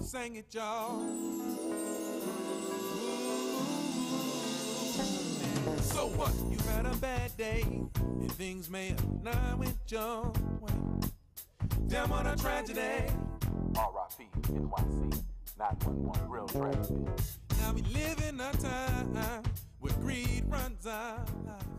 Sing it, y'all. So what? You've had a bad day, and things may have not went your way. Damn, what a tragedy. R.I.P. NYC, 911, real tragedy. Now we live in a time where greed runs our life.